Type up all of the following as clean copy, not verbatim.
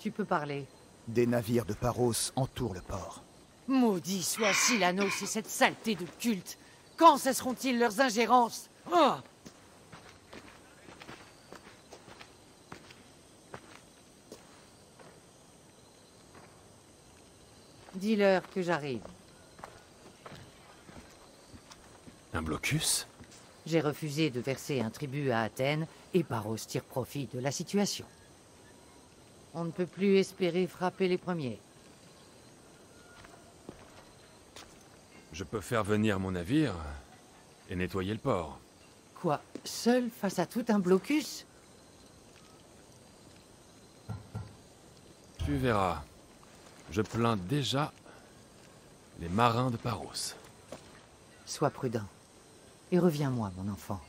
Tu peux parler. Des navires de Paros entourent le port. Maudit soit Sylanos et cette saleté de culte. Quand cesseront-ils leurs ingérences? Oh, dis-leur que j'arrive. Un blocus? J'ai refusé de verser un tribut à Athènes et Paros tire profit de la situation. On ne peut plus espérer frapper les premiers. Je peux faire venir mon navire et nettoyer le port. Quoi? Seul face à tout un blocus? Tu verras. Je plains déjà les marins de Paros. Sois prudent et reviens-moi, mon enfant.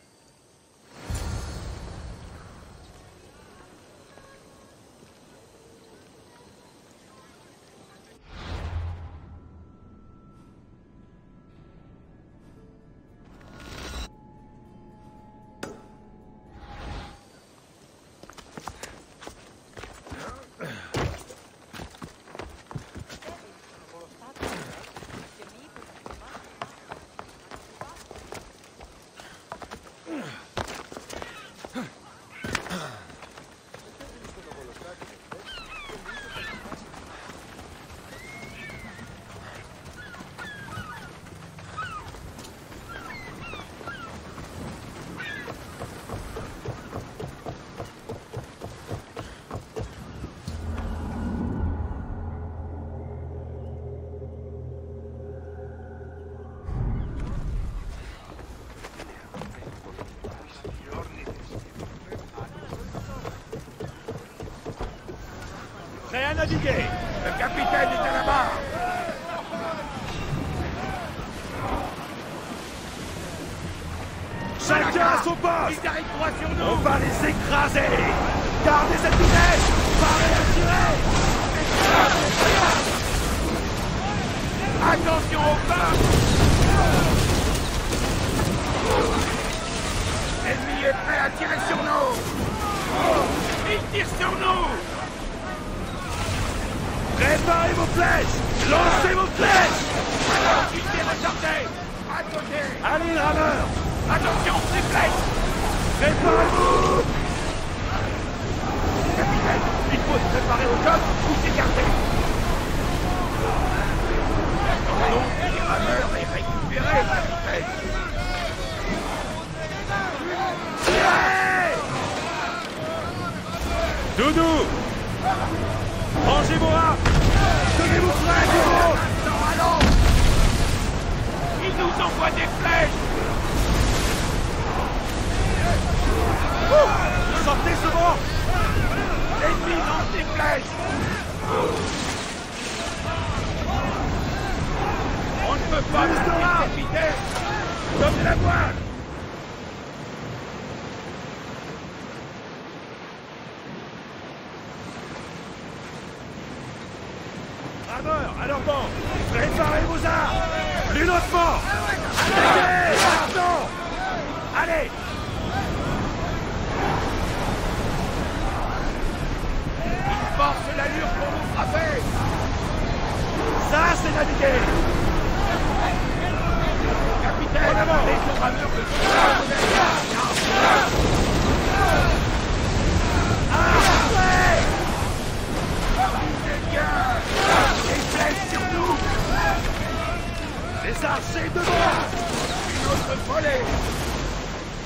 Prêt à naviguer! Le capitaine est à la barre! Chacun à son poste! On va les écraser! Gardez cette vitesse! Parez à tirer! Attention aux barres! L'ennemi est prêt à tirer sur nous! Il tire sur nous! Préparez vos flèches! Lancez vos flèches! Unité rechargée! À côté! Allez, rameurs! Attention, les flèches! Préparez-vous! Capitaine, il faut se préparer au choc ou s'écarter! Attendons que les rameurs aient récupéré la vitesse! Tirez! Doudou! Rangez vos armes! Tenez-vous prêts, Timo! Allons! Ils nous envoient des flèches! Vous sortez ce vent! L'ennemi lance des flèches! On ne peut pas rester cette vitesse! Comme la voile! Alors bon, préparez vos armes. L'une autre mort. Allez, maintenant. Allez. Ils forcent l'allure pour nous frapper. Ça, c'est naviguer. Capitaine, avant les programmeurs de les archers devant! Une autre volée!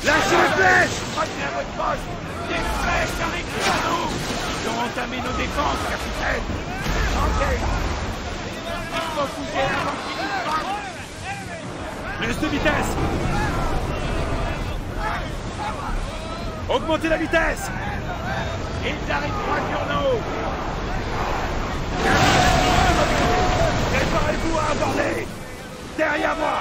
Lâchez les flèches! Prenez à votre poste! Des flèches arrivent sur nous! Ils ont entamé nos défenses, capitaine! Changez! Il faut bouger avant qu'ils nous frappent! Plus de vitesse! Augmentez la vitesse! Ils arrivent droit sur nous! Derrière moi!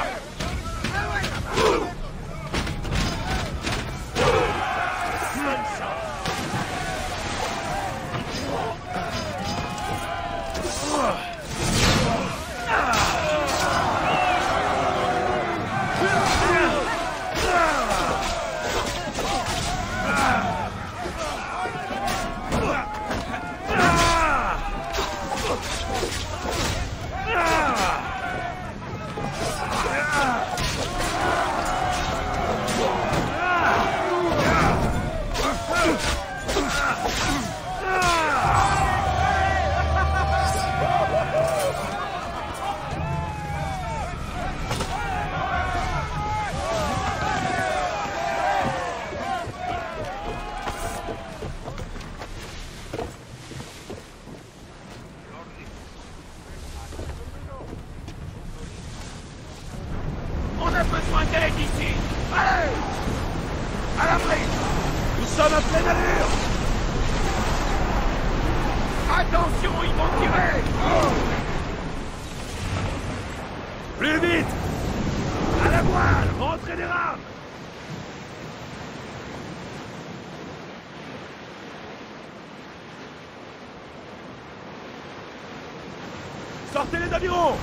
Sortez les avirons!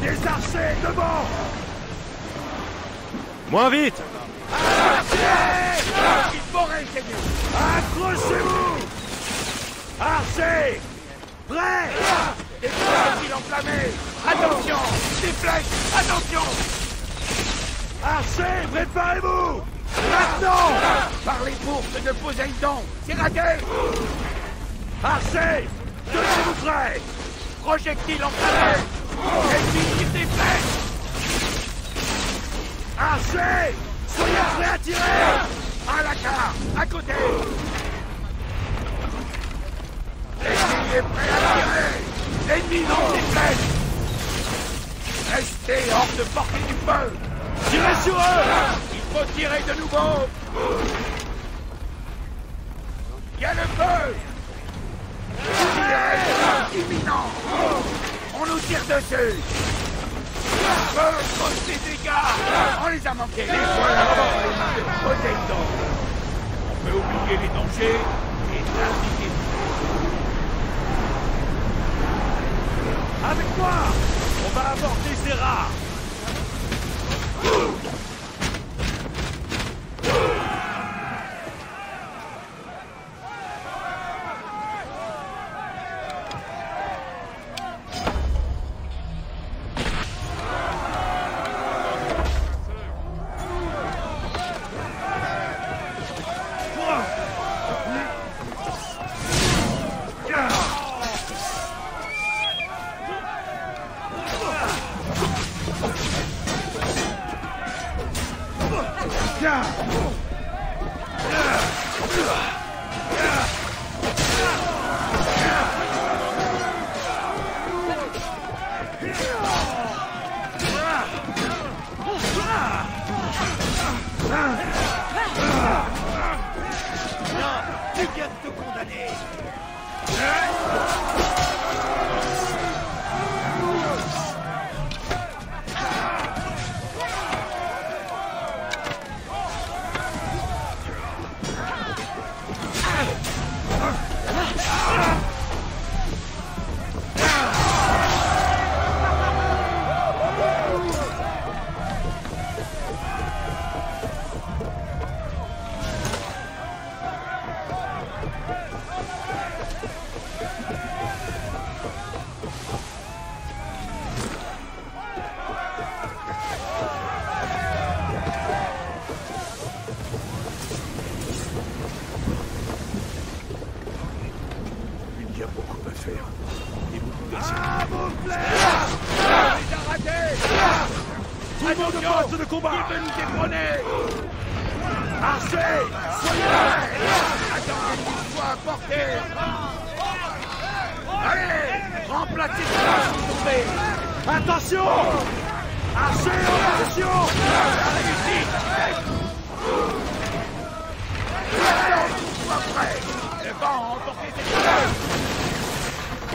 Des archers devant! Moins vite! Archers! Accrochez-vous! Archers! Prêt! Des flèches enflammées! Attention! Des flèches! Attention! Archers, préparez-vous! Maintenant! Par les bourses de Poseidon! C'est raté! Archers! Tenez-vous prêts! Projectile en palais! Et puis, des flèches! Archers! Soyez prêts à tirer! À la carte! À côté! L'ennemi est prêt à tirer! L'ennemi lance des flèches! Restez hors de portée du feu! Tirez sur eux! Il faut tirer de nouveau! Il y a le feu! Imminent. On nous tire dessus. Feu cause des dégâts. On les a manqués. Les voilà dans les mains de Poseidon. On peut oublier les dangers et pratiquer. Avec moi, on va aborder ces rats.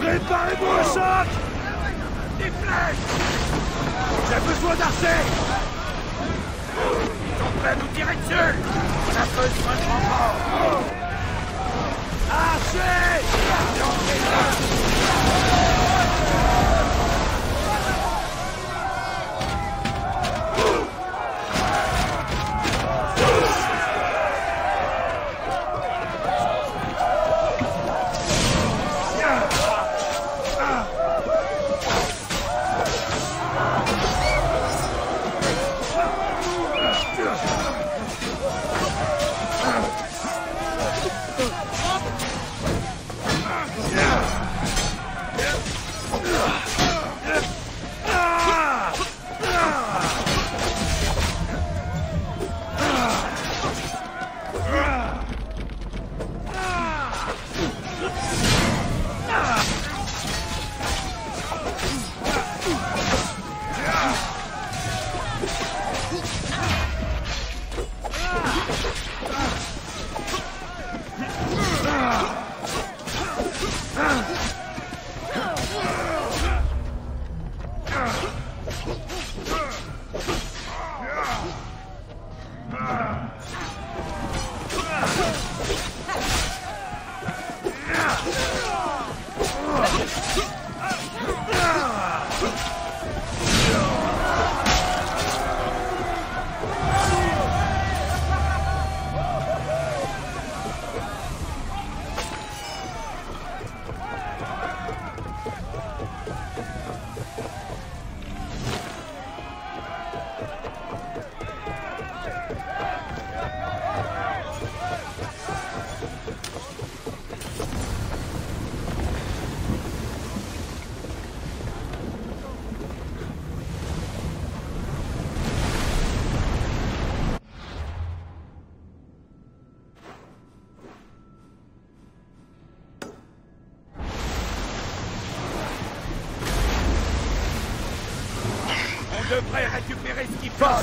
Préparez-vous au choc! Des flèches! J'ai besoin d'archers. Ils sont prêts à nous tirer dessus. Ça peut se transformer. Archers.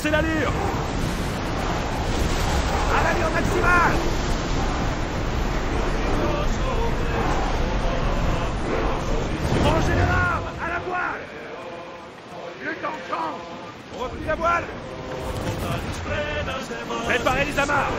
C'est l'allure! À l'allure maximale! Rangez les rames! À la voile! Le temps change! Repris la voile! Préparez les amarres!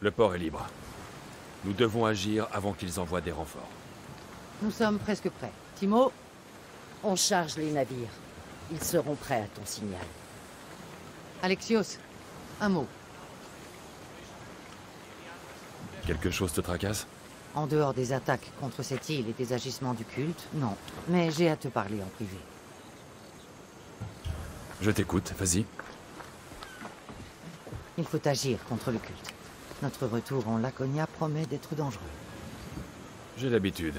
Le port est libre. Nous devons agir avant qu'ils envoient des renforts. Nous sommes presque prêts. Timo, on charge les navires. Ils seront prêts à ton signal. Alexios, un mot. Quelque chose te tracasse? En dehors des attaques contre cette île et des agissements du culte, non. Mais j'ai à te parler en privé. Je t'écoute, vas-y. Il faut agir contre le culte. Notre retour en Laconia promet d'être dangereux. J'ai l'habitude.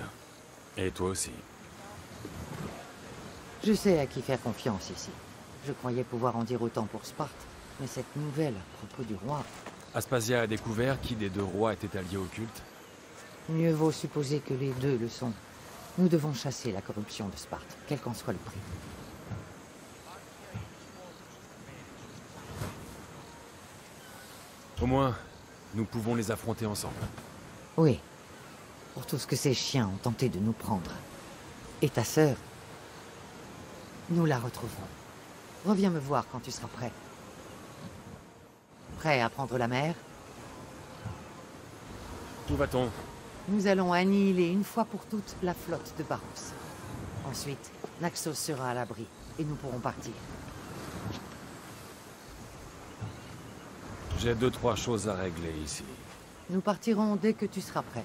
Et toi aussi. Je sais à qui faire confiance ici. Je croyais pouvoir en dire autant pour Sparte, mais cette nouvelle à propos du roi... Aspasia a découvert qui des deux rois était allié au culte? Mieux vaut supposer que les deux le sont. Nous devons chasser la corruption de Sparte, quel qu'en soit le prix. Au moins, nous pouvons les affronter ensemble. Oui. Pour tout ce que ces chiens ont tenté de nous prendre. Et ta sœur? Nous la retrouverons. Reviens me voir quand tu seras prêt. Prêt à prendre la mer? Où va-t-on? Nous allons annihiler une fois pour toutes la flotte de Barros. Ensuite, Naxos sera à l'abri et nous pourrons partir. J'ai 2-3 choses à régler ici. Nous partirons dès que tu seras prêt.